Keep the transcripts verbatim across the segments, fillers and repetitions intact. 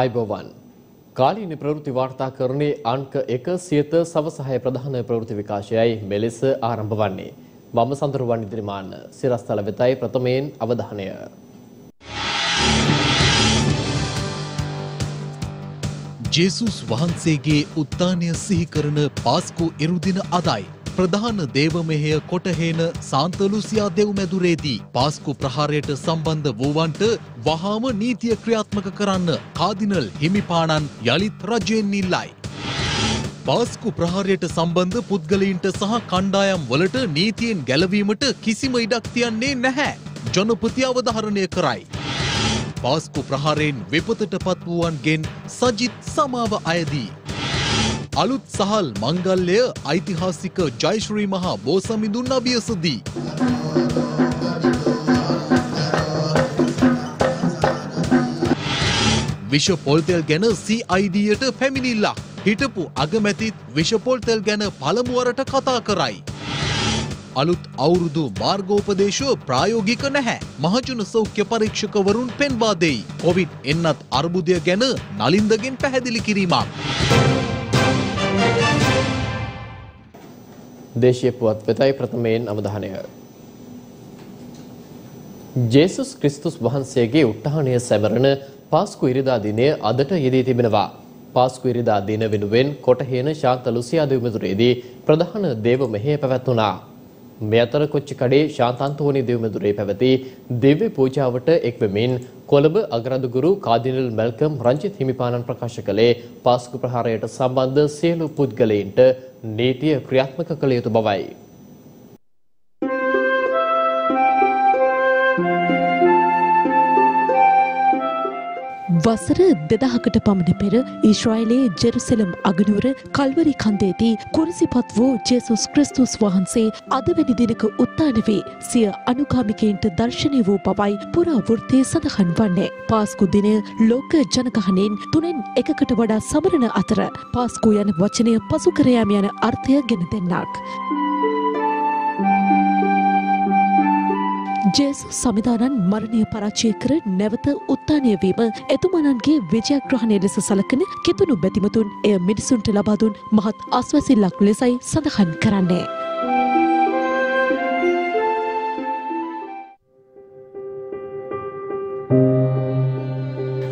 आयबोवान කාලීන ප්‍රවෘත්ති වාර්තාකරණයේ අංක එක සියත සවසහය ප්‍රධාන ප්‍රවෘත්ති විකාශයයි මෙලෙස ආරම්භ වන්නේ. මම සඳරුවන් ඉදිරිමාන සිරස්තල වෙතයි ප්‍රථමයෙන් අවධානය. ජේසුස් වහන්සේගේ උත්ථානය සිහි කරන පාස්කු ඉරුදින අදයි ප්‍රධාන දේවමෙහෙය කොටහේන සාන්ත ලූසියා දෙව්මැදුරේදී පාස්කු ප්‍රහාරයට සම්බන්ධ වූවන්ට වහාම නීතිය ක්‍රියාත්මක කරන්න කාදිනල් හිමිපාණන් යලිත් රජයෙන් ඉල්ලයි. පාස්කු ප්‍රහාරයට සම්බන්ධ පුද්ගලයින්ට සහ කණ්ඩායම් වලට නීතියෙන් ගැලවීමට කිසිම ඉඩක් තියන්නේ නැහැ. ජනපති අවධාරණය කරයි. පාස්කු ප්‍රහාරයෙන් විපතට පත් වූවන්ගෙන් සජිත් සමාව අයදී. අලුත් සහල් මංගල්‍ය ඓතිහාසික ජයශ්‍රී මහා බෝසමිඳුන් අභියසදී. විෂ පොල්තෙල් ගැන සී අයි ඩීයට පැමිණිල්ලා. හිටපු අගමැතිත් විෂ පොල්තෙල් ගැන පළමුවරට කතා කරයි. අලුත් අවුරුදු මාර්ගෝපදේශ ප්‍රායෝගික නැහැ. මහජන සෞඛ්‍ය පරීක්ෂකවරුන් පෙන්වා දෙයි. කොවිඩ් එන්නත් අර්බුදය ගැන නලින්දගෙන් පැහැදිලි කිරීමක්. දේශීය පුවත් වෙතයි ප්‍රථමයෙන් අවධානය. ජේසුස් ක්‍රිස්තුස් වහන්සේගේ උත්ථානය සැමරන පාස්කු ඉරිදා දිනය අදට යෙදී තිබෙනවා. පාස්කු ඉරිදා දින වෙනුවෙන් කොටහේන ශාන්ත ලූසියා දෙව්මැදුරේදී ප්‍රධාන දේව මෙහෙය පැවැත්වුණා. මේ අතර කොච්චිකඩේ ශාන්තාන්තෝනි දෙව්මැදුරේ පැවති දිව්‍ය පූජාවට එක්වෙමින් කොළඹ අගරදුගුරු කාදිනල් මැල්කම් රංජිත් හිමිපාණන් ප්‍රකාශ කළේ පාස්කු ප්‍රහාරයට සම්බන්ධ සියලු පුද්ගලයින්ට නීතිය ක්‍රියාත්මක කළ යුතු බවයි. වසර දෙදහකට පමණ පෙර ඊශ්‍රායලයේ ජෙරුසලම් අගනුවර කල්වරි කන්දේදී කුරුසිපත් වූ ජේසුස් ක්‍රිස්තුස් වහන්සේ අද වැනි දිනක උත්ථාන වේ සිය අනුගාමිකයින්ට දර්ශනීය වූ බවයි පුරාවෘත්තයේ සඳහන් වන්නේ. පාස්කු දිනය ලෝක ජනගහණයෙන් තුනෙන් එකකට වඩා සමරන අතර පාස්කු යන වචනය පසු කර යාම යන අර්ථය ගෙන දෙන්නක්. ජේසුස් සමිදානන් මරණය පරාජය කර නැවත උත්ථානය වීම එතුමාණන්ගේ විජයග්‍රහණය ලෙස සලකන කිතුණු බැතිමතුන් එය මිනිසුන්ට ලබා දුන් මහත් ආශ්වාසිල්ලක් ලෙසයි සඳහන් කරන්නේ.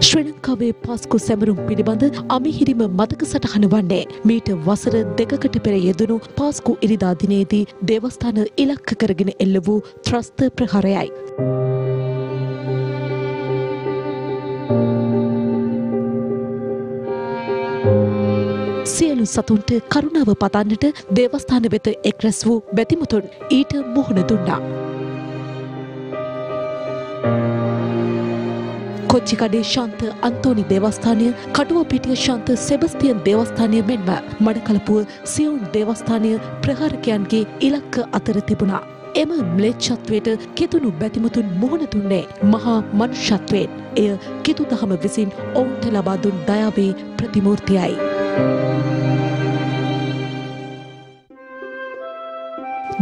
ශ්‍රී ලංකාවේ පාස්කු සැමරුම් පිළිබඳ අමිහිරිම මතක සටහන වන්නේ මීට වසර දෙකකට පෙර යෙදුණු පාස්කු ඉරිදා දිනේදී දේවස්ථාන ඉලක්ක කරගෙන එල්ල වූ ත්‍රස්ත ප්‍රහාරයයි. සියලු සතුන්ට කරුණාව පතන්නට දේවස්ථාන වෙත එක් රැස් වූ බැතිමතුන් ඊට මුහුණ දුන්නා. කොච්චිකඩේ ශාන්ත අන්තෝනි දේවස්ථානය, කඩුවපිටිය ශාන්ත සෙබස්තියන් දේවස්ථානය මෙන්ම මඩකලපුව සියුම් දේවස්ථානය ප්‍රහාරකයන්ගේ ඉලක්ක අතර තිබුණා. එම ම්ලේච්ඡත්වයට කිතුණු බැතිමතුන් මුහුණ දුන්නේ මහා මනුෂ්‍යත්වයෙන්. එය කිතු දහම විසින් ඔවුන්ට ලබා දුන් දයාවේ ප්‍රතිමූර්තියයි.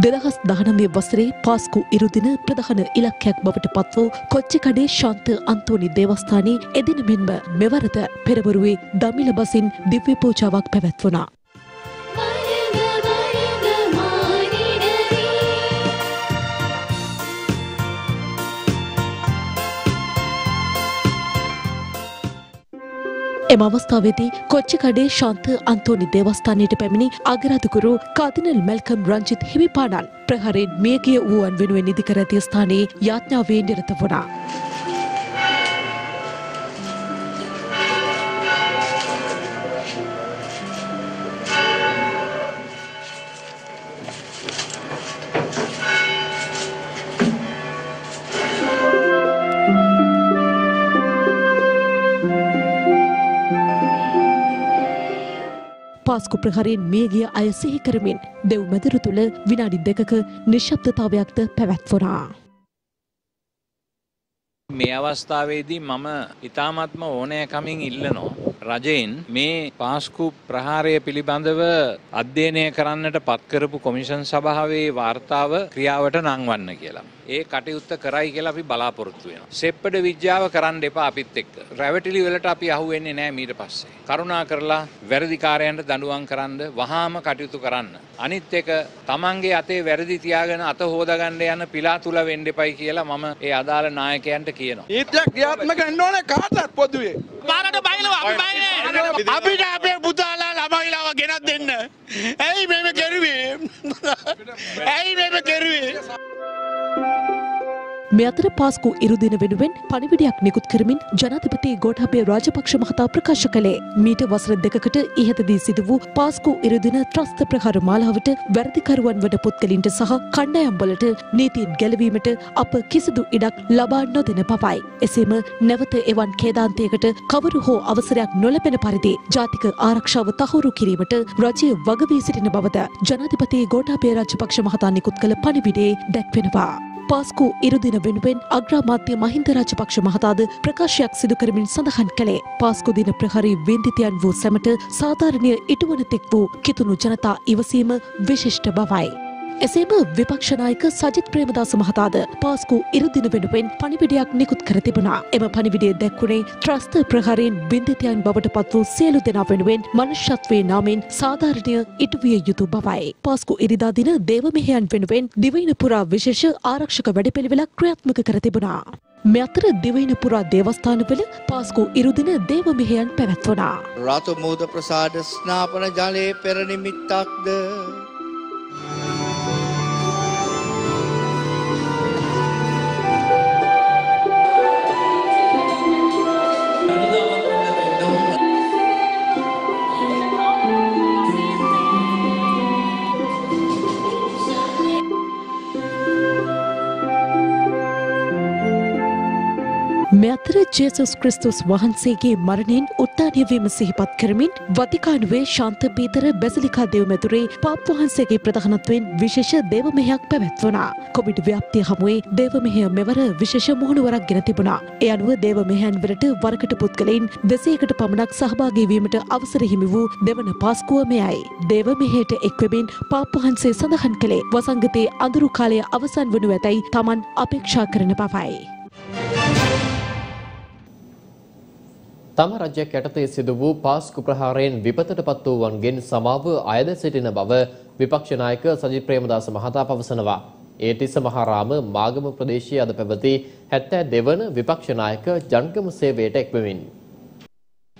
දෙදහස් දහනවය වසරේ පාස්කු ඉරුදින ප්‍රධාන ඉලක්කයක් බවට පත් වූ කොච්චිකඩේ ශාන්ත අන්තෝනි දේවස්ථානයේ එදින මෙන්ම මෙවරද පෙරවරුවේ දමිළ බසින් දිව්‍ය පූජාවක් පැවැත්වුණා. එම අවස්ථාවේදී කොච්චිකඩේ ශාන්ත අන්තෝනි දේවස්ථානයට පැමිණි අගරාදුගුරු කාදිනල් මැල්කම් රංජිත් හිමිපාණන් ප්‍රහාරයෙන් මියගිය වූවන් වෙනුවෙන් ඉදි කර ඇති ස්ථානයේ යාඥාවේ නිරත වුණා. පාස්කු ප්‍රහාරයෙන් මියගිය අය සිහි කරමින් දෙව්මැදුර තුළ විනාඩි දෙකක නිශ්ශබ්දතාවයක්ද පැවැත්වුණා. මේ අවස්ථාවේදී මම ඉතාමත්ම ඕනෑකමින් ඉල්ලනවා රජයෙන් මේ පාස්කු ප්‍රහාරය පිළිබඳව අධ්‍යයනය කරන්නට පත් කරපු කොමිෂන් සභාවේ වාර්තාව ක්‍රියාවට නංවන්න කියලා. ඒ කටයුත්ත කරයි කියලා අපි බලාපොරොත්තු වෙනවා. සෙප්පඩ විද්‍යාව කරන්න එපා අපිත් එක්ක. රැවටිලි වලට අපි අහු වෙන්නේ නැහැ ඊට පස්සේ. කරුණා කරලා වැරදිකාරයන්ට දඬුවම් කරන්න වහාම කටයුතු කරන්න. අනිත් එක තමන්ගේ අතේ වැරදි තියාගෙන අත හොදාගන්න යන පිලාතුල වෙන්න එපයි කියලා මම ඒ අදාළ නායකයන්ට කියනවා. ඊටක් ක්‍රියාත්මක වෙන්න ඕනේ කාටවත් පොදුවේ. පාරට බයිනවා අපි බයිනේ. අපිට අපේ පුතාලා ළමයිලාව ගෙනත් දෙන්න. ඇයි මේක කරුවේ? ඇයි මේක කරුවේ? මේ අතර පාස්කු ඉරුදින වෙනුවෙන් පණිවිඩයක් නිකුත් කරමින් ජනාධිපති ගෝඨාභය රාජපක්ෂ මහතා ප්‍රකාශ කළේ මීට වසර දෙකකට ඉහතදී සිදු වූ පාස්කු ඉරුදින ත්‍රස්ත ප්‍රහාර මාලාවට වැරදිකරුවන් වන පුද්ගලින්ට සහ කණ්ඩායම් වලට නීතියෙන් ගැලවීමට අප කිසිදු ඉඩක් ලබා නොදෙන බවයි. එසේම නැවත එවන් කේදාන්තයකට කවරු හෝ අවසරයක් නොලැබෙන පරිදි ජාතික ආරක්ෂාව තහවුරු කිරීමට රජය වග වී සිටින බවද ජනාධිපති ගෝඨාභය රාජපක්ෂ මහතා නිකුත් කළ පණිවිඩයේ දැක්වෙනවා. පාස්කු ඉරුදින වෙනුවෙන් අග්‍රාමාත්‍ය මහින්ද රාජපක්ෂ මහතාද ප්‍රකාශයක් සිදු කරමින් සඳහන් කළේ පාස්කු දින ප්‍රහාරී වේදිතයන් වූ සැමට සාධාරණීය ඉටුවනතෙක් වූ කිතුණු ජනතා ඉවසීම විශිෂ්ට බවයි. එසේම විපක්ෂ නායක සජිත් ප්‍රේමදාස මහතාද පාස්කු ඉරුදින වෙනුවෙන් පණිවිඩයක් නිකුත් කර තිබුණා. එම පණිවිඩය දැක්වුණේ ත්‍රස්ත ප්‍රහාරයෙන් බින්දිතයන් බවට පත් වූ සියලු දෙනා වෙනුවෙන් මනුෂ්‍යත්වයේ නාමයෙන් සාධාරණීය ඉටුවිය යුතු බවයි. පාස්කු ඉරිදා දින දේවමෙහෙයන් වෙනුවෙන් දිවයින පුරා විශේෂ ආරක්ෂක වැඩපිළිවෙලක් ක්‍රියාත්මක කර තිබුණා. මේ අතර දිවයින පුරා දේවස්ථානවල පාස්කු ඉරුදින දේවමෙහෙයන් පැවැත්වුණා. රතු මූද ප්‍රසාද ස්නාපන ජලයේ පෙර නිමිත්තක්ද මෙතර ජේසුස් ක්‍රිස්තුස් වහන්සේගේ මරණයෙන් උත්ථානය වීම සිහිපත් කරමින් වතිකානුවේ ශාන්ත පීතර බැසිලිකා දෙව්මැදුරේ පාප් වහන්සේගේ ප්‍රධානත්වයෙන් විශේෂ දේවමෙහෙයක් පැවැත්වුණා. කොවිඩ් ව්‍යාප්තිය හමුවේ දේවමෙහෙය මෙවර විශේෂ මුහුණුවරක් ගෙන තිබුණා. ඒ අනුව දේවමෙහෙයන් වලට වරකට පුද්ගලයින් දෙසීයකට පමණක් සහභාගී වීමට අවසර හිමි වූ දෙවන පාස්කුව මෙයයි. දේවමෙහෙයට එක්වෙමින් පාප් වහන්සේ සඳහන් කළේ වසංගතයේ අඳුරු කාලය අවසන් වනු ඇතැයි Taman අපේක්ෂා කරන බවයි. තම රජයක් යටතේ සිදු වූ පාස්කු ප්‍රහාරයෙන් විපතට පත් වූවන්ගෙන් සමාව අයද සිටින බව විපක්ෂ නායක සජිත් ප්‍රේමදාස මහතා පවසනවා. ඒටිස්ස මහරාම මාගම ප්‍රදේශයේ අද පැවති හැත්තෑ දෙක වන විපක්ෂ නායක ජංගම සේවයට එක්වෙමින්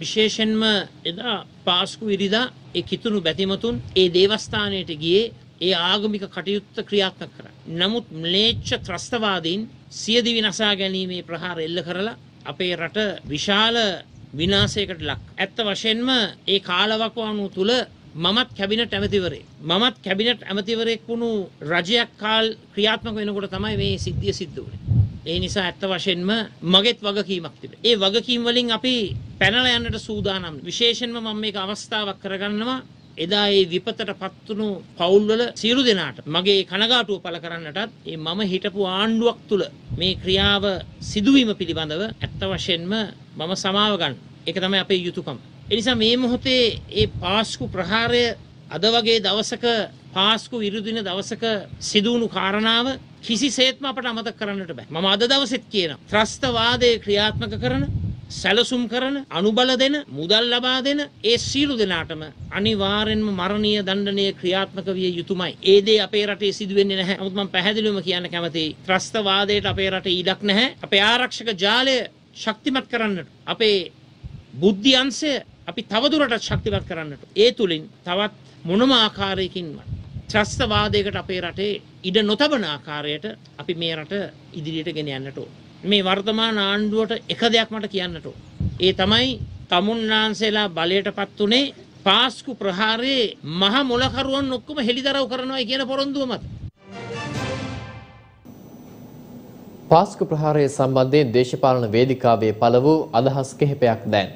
විශේෂයෙන්ම එදා පාස්කු ඉරිදා ඒ කිතුණු බැතිමතුන් ඒ දේවස්ථානයට ගියේ ඒ ආගමික කටයුත්ත ක්‍රියාත්මක කරා. නමුත් ම්ලේච්ඡ ත්‍රස්තවාදීන් සිය දිවි නසා ගැනීමේ ප්‍රහාර එල්ල කරලා අපේ රට විශාල විනාශයකට ලක්. ඇත්ත වශයෙන්ම ඒ කාලවකවානුව තුල මමත් කැබිනට් ඇමතිවරේ මමත් කැබිනට් ඇමතිවරයෙක් වුණු රජයක් කාල ක්‍රියාත්මක වෙනකොට තමයි මේ සිද්ධිය සිද්ධ වුණේ. ඒ නිසා ඇත්ත වශයෙන්ම මගෙත් වගකීමක් තිබෙනවා. ඒ වගකීම් වලින් අපි පැනලා යන්නට සූදානම්. විශේෂයෙන්ම මම මේක අවස්ථාවක් කරගන්නවා එදා ඒ විපතට පත් වුණු පවුල්වල සියලු දෙනාට මගේ කනගාටුව පළ කරන්නටත් ඒ මම හිටපු ආණ්ඩුවක් තුල මේ ක්‍රියාව සිදුවීම පිළිබඳව ඇත්ත වශයෙන්ම මම සමාව ගන්න. ඒක තමයි අපේ යුතුයකම. ඒ නිසා මේ මොහොතේ මේ පාස්කු ප්‍රහාරය අද වගේ දවසක පාස්කු ඉරුදින දවසක සිදු වුණු කාරණාව කිසිසේත්ම අපට අමතක කරන්නට බෑ. මම අද දවසෙත් කියනවා ත්‍රස්තවාදයේ ක්‍රියාත්මක කරන සැලසුම් කරන අනුබල දෙන මුදල් ලබා දෙන ඒ සියලු දෙනාටම අනිවාර්යෙන්ම මරණීය දණ්ඩනය ක්‍රියාත්මක විය යුතුමයි. ඒ දේ අපේ රටේ සිදු වෙන්නේ නැහැ. නමුත් මම පැහැදිලිවම කියන්න කැමතියි ත්‍රස්තවාදයට අපේ රටේ ඉඩක් නැහැ. අපේ ආරක්ෂක ජාලය ශක්තිමත් කරන්නට අපේ බුද්ධි අංශය අපි තවදුරටත් ශක්තිමත් කරන්නට ඒ තුලින් තවත් මොනම ආකාරයකින්වත් ත්‍රස්තවාදයකට අපේ රටේ ඉඩ නොතබන ආකාරයට අපි මේ රට ඉදිරියට ගෙන යන්නට ඕන. මේ වර්තමාන ආණ්ඩුවට එක දෙයක් මට කියන්නට ඕන. ඒ තමයි තමුන්නාන්සේලා බලයටපත් උනේ පාස්කු ප්‍රහාරයේ මහ මොලකරුවන් ඔක්කොම හෙලිදරව් කරනවායි කියන පොරොන්දුව මත. පාස්කු ප්‍රහාරය සම්බන්ධයෙන් දේශපාලන වේදිකාවේ පළ වූ අදහස් කිහිපයක් දැන්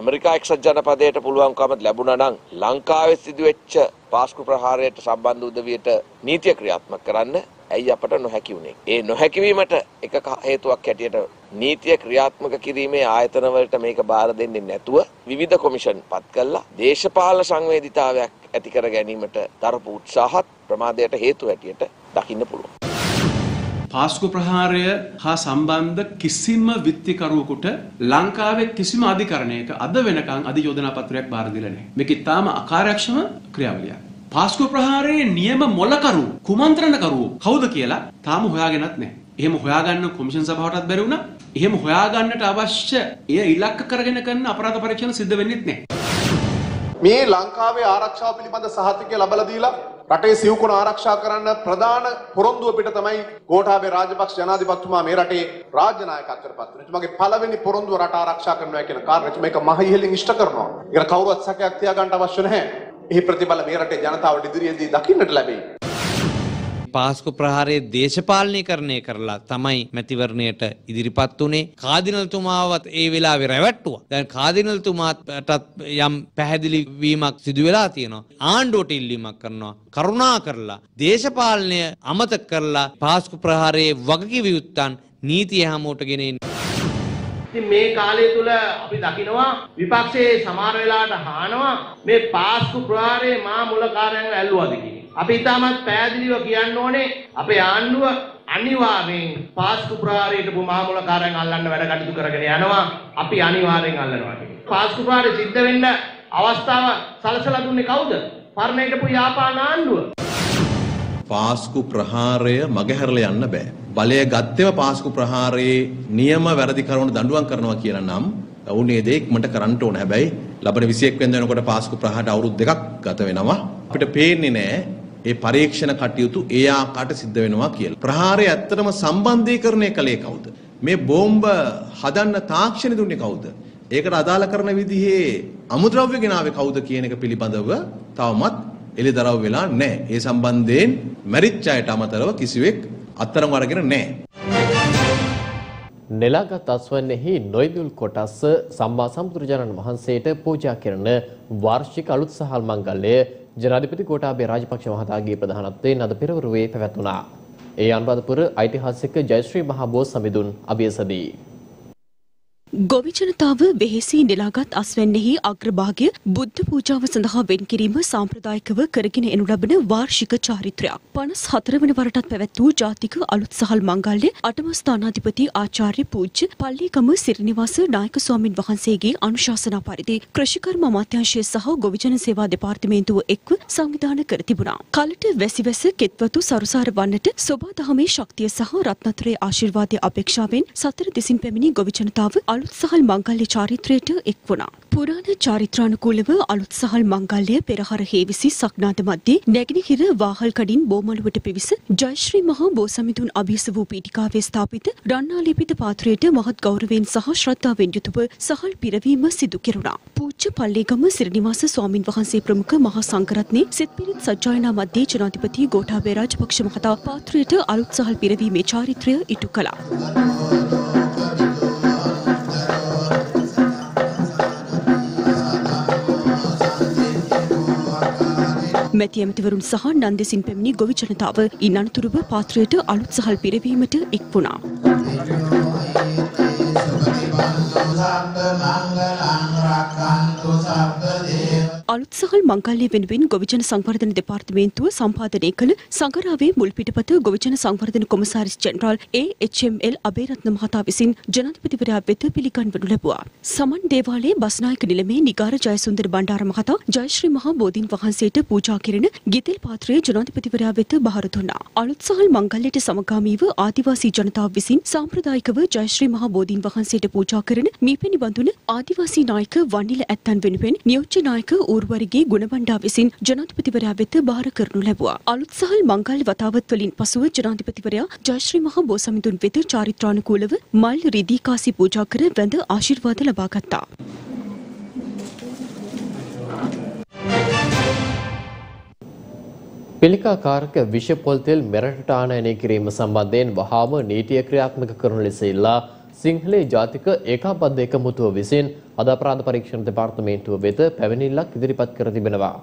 ඇමරිකා එක්සත් ජනපදයට පුළුවන්කම ලැබුණා නම් ලංකාවේ සිදුවෙච්ච පාස්කු ප්‍රහාරයට සම්බන්ධ උදවියට නීතිය ක්‍රියාත්මක කරන්න. ඇයි අපට නොහැකි වුනේ? ඒ නොහැකිවීමට එක හේතුවක් හැටියට නීතිය ක්‍රියාත්මක කිරීමේ ආයතන වලට මේක බාර දෙන්නේ නැතුව විවිධ කොමිෂන් පත් කළා. දේශපාලන සංවේදීතාවයක් ඇති කර ගැනීමට දරපු උත්සාහත් ප්‍රමාදයට හේතු හැටියට දකින්න පුළුවන්. පාස්කු ප්‍රහාරය හා සම්බන්ධ කිසිම විත්තිකරුවෙකුට ලංකාවේ කිසිම අධිකරණයක අද වෙනකන් අධියෝජනා පත්‍රයක් බාර දෙලා නැහැ. මේක ඉතාම අකාර්යක්ෂම ක්‍රියාවලියක්. පාස්කු ප්‍රහාරයේ නියම මොලකරු කුමන්ත්‍රණකරු කවුද කියලා තාම හොයාගෙනත් නැහැ. එහෙම හොයාගන්න කොමිෂන් සභාවටත් බැරි වුණා. එහෙම හොයාගන්නට අවශ්‍ය එය ඉලක්ක කරගෙන කරන අපරාධ පරීක්ෂණ සිද්ධ වෙන්නේත් නැහැ. මේ ලංකාවේ ආරක්ෂාව පිළිබඳ සහතිකය ලැබලා දීලා රටේ සිව්කුණ ආරක්ෂා කරන්න ප්‍රධාන පොරොන්දුව පිට තමයි ගෝඨාභය රාජපක්ෂ ජනාධිපතිතුමා මේ රටේ රාජ්‍ය නායකත්වයට පත් වෙන. එතුමාගේ පළවෙනි පොරොන්දුව රට ආරක්ෂා කරනවා කියන කාර්යය මේක මහ ඉහළින් ඉෂ්ට කරනවා. ඒක කවුරුවත් සැකයක් තියාගන්න අවශ්‍ය නැහැ. මේ ප්‍රතිඵල මේ රටේ ජනතාවට ඉදිරියේදී දකින්නට ලැබෙයි. පාස්කු ප්‍රහාරයේ දේශපාලනීකරණය කරලා තමයි මැතිවරණයට ඉදිරිපත් වුනේ. කාදිනල්තුමාවත් ඒ වෙලාවේ රැවට්ටුවා. දැන් කාදිනල්තුමාටත් යම් පැහැදිලි වීමක් සිදු වෙලා තියෙනවා. ආණ්ඩුවට ඉල්ලීමක් කරනවා. කරුණා කරලා දේශපාලනය අමතක කරලා පාස්කු ප්‍රහාරයේ වගකීම් යුත්තන් නීතිය හැමෝට ගෙන එන්න. ඉතින් මේ කාලය තුල අපි දකිනවා විපක්ෂයේ සමහර වෙලාවට හානවා මේ පාස්කු ප්‍රහාරයේ මා මුල කාර්යයන් ඇල්ලුවාද කියන. අපි ඊටමත් පෑදිලිව කියන්න ඕනේ අපේ ආණ්ඩුව අනිවාර්යෙන් පාස්කු ප්‍රහාරයට මා මුල කාර්යයන් අල්ලන්න වැඩ කටයුතු කරගෙන යනවා. අපි අනිවාර්යෙන් අල්ලනවා කියන්නේ. පාස්කු ප්‍රහාරය සිද්ධ වෙන්න අවස්ථාව සලසලා දුන්නේ කවුද? පරණයට පු යාපාන ආණ්ඩුව. පාස්කු ප්‍රහාරය මගහැරලා යන්න බෑ. බලය ගත්තේම පාස්කු ප්‍රහාරයේ නියම වැරදිකරුවන්ට දඬුවම් කරනවා කියන නම් වුණේ දෙයක් මට කරන්න ඕන. හැබැයි ලබන විසි එක් වෙනිදා වෙනකොට පාස්කු ප්‍රහාරයට අවුරුදු දෙකක් ගත වෙනවා. අපිට පේන්නේ නෑ ඒ පරීක්ෂණ කටයුතු ඒ ආකාරයට සිද්ධ වෙනවා කියලා. ප්‍රහාරය ඇත්තටම සම්බන්ධීකරණය කළේ කවුද? මේ බෝම්බ හදන්න තාක්ෂණය දුන්නේ කවුද? ඒකට අදාළ කරන විදිහේ අමුද්‍රව්‍ය ගෙනාවේ කවුද කියන එක පිළිබඳව තවමත් එළිදරව් වෙලා නෑ. ඒ සම්බන්ධයෙන් මැරිච්ච අයට අමතරව කිසිවෙක් අත්තරම අරගෙන නැහැ. නෙළගත් අස්වැන්නෙහි නොයිදුල් කොටස් සම්මා සම්බුදුරජාණන් වහන්සේට පූජා කරන වාර්ෂික අලුත් සහල් මංගල්‍යය ජනාධිපති ගෝඨාභය රාජපක්ෂ මහතාගේ ප්‍රධානත්වයෙන් අද පෙරවරුවේ පැවැතුණා. ඒ අනුරාධපුර ඓතිහාසික ජයශ්‍රී මහා බෝසත් සමිඳුන් අභියසදී ගොවිජනතාව වෙහෙසී නෙලාගත් අස්වැන්නෙහි අග්‍රභාගය බුද්ධ පූජාව සඳහා වෙන් කිරීම සාම්ප්‍රදායිකව කරගෙන එනු ලබන වාර්ෂික චාරිත්‍රයක්. පනස් හතර වන වරටත් පැවැත් වූ ජාතික අලුත් සහල් මංගල්‍ය අටම ස්ථානාධිපති ආචාර්ය පූජ්‍ය පල්ලිගම සිරිනිවාස නායක ස්වාමින් වහන්සේගේ අනුශාසනා පරිදි කෘෂිකර්ම අමාත්‍යාංශය සහ ගොවිජන සේවා දෙපාර්තමේන්තුව එක්ව සංවිධානය කර තිබුණා. කලට වැසිවැස කෙත්වතු සරුසාර වන්නට සෝබා දහමේ ශක්තිය සහ රත්නත්‍රයේ ආශිර්වාදය අපේක්ෂාවෙන් සතර දෙසින් පැමිණි ගොවිජනතාව අලුත් සහල් මංගල්‍ය චාරිත්‍රයට එක් වුණා. පුරාණ චාරිත්‍රානුකූලව අලුත් සහල් මංගල්‍ය පෙරහර හේවිසි සක්නාත මැද්දේ නැගිනහිර වාහල් කඩින් බෝමළුවට පිවිස ජයශ්‍රී මහා බෝසමිඳුන් අභියස වූ පීඨිකාවේ ස්ථාපිත රන්නාලිපිත පාත්‍රයට මහත් ගෞරවයෙන් සහ ශ්‍රද්ධාවෙන් යුතුව සහල් පිරවීම සිදු කෙරුණා. පූජ්‍ය පල්ලේගම සිරිනිවාස ස්වාමින් වහන්සේ ප්‍රමුඛ මහා සංඝරත්නයේ සිත් පිරිත් සජ්ජායනා මැද්දේ ජනාධිපති ගෝඨාභය රාජපක්ෂ මහතා පාත්‍රයට අලුත් සහල් පිරවීමේ චාරිත්‍රය ඉටු කළා. මැති ඇමතිවරුන් සහ නන්දෙසින් පැමිණි ගොවි ජනතාව ඉන් අනතුරුව පාත්‍රයට අලුත් සහල් පිරවීමට එක් වුණා. අලුත් සහල් මංගල්‍ය වෙනුවෙන් ගොවිජන සංවර්ධන දෙපාර්තමේන්තුව සම්පාදනය කළ සංගරාවේ මුල් පිටපත ගොවිජන සංවර්ධන කොමසාරිස් ජෙනරාල් A H M L Abeyratne මහතා විසින් ජනාධිපතිවරයා වෙත පිළිගන්වනු ලැබුවා. සමන් දේවාලයේ බස්නායක නිලමේ නිගාර ජයසුන්දර බණ්ඩාර මහතා ජයශ්‍රී මහා බෝධීන් වහන්සේට පූජා කිරීම ගිතෙල් පාත්‍රයේ ජනාධිපතිවරයා වෙත බාර දුන්නා. අලුත් සහල් මංගල්‍යයට සමගාමීව ආදිවාසී ජනතාව විසින් සාම්ප්‍රදායිකව ජයශ්‍රී මහා බෝධීන් වහන්සේට පූජා කරන මීපෙනි වඳුන ආදිවාසී නායක වන්නිල ඇත්තන් වෙනුවෙන් නියෝජ්‍ය නායක ඌර්වරිගේ ගුණබණ්ඩා විසින් ජනාධිපතිවරයා වෙත බාර කරනු ලැබුවා. අලුත් සහල් මංගල්‍ය වතාවත් වලින් පසුව ජනාධිපතිවරයා ජයශ්‍රී මහා බෝසමිඳුන් වෙත චාරිත්‍රානුකූලව මල් රිදී කාසි පූජා කර වැඳ ආශිර්වාද ලබා ගත්තා. පිළිකාකාරක විෂ පොල්තෙල් මෙරටට ආනයනය කිරීම සම්බන්ධයෙන් වහාම නීතිය ක්‍රියාත්මක කරන ලෙස ඉල්ලා සිංහලයේ ජාතික ඒකාබද්ධ එකමුතුව විසින් අද අපරාධ පරීක්ෂණ දෙපාර්තමේන්තුව වෙත පැමිණිල්ලක් ඉදිරිපත් කර තිබෙනවා.